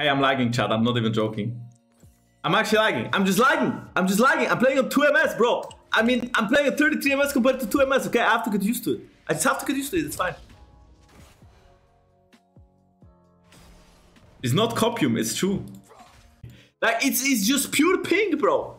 Hey, I'm lagging, chat. I'm not even joking. I'm actually lagging. I'm just lagging. I'm playing on 2 MS, bro. I mean, I'm playing at 33 MS compared to 2 MS, okay? I have to get used to it. I just have to get used to it. It's fine. It's not copium. It's true. Like, it's just pure ping, bro.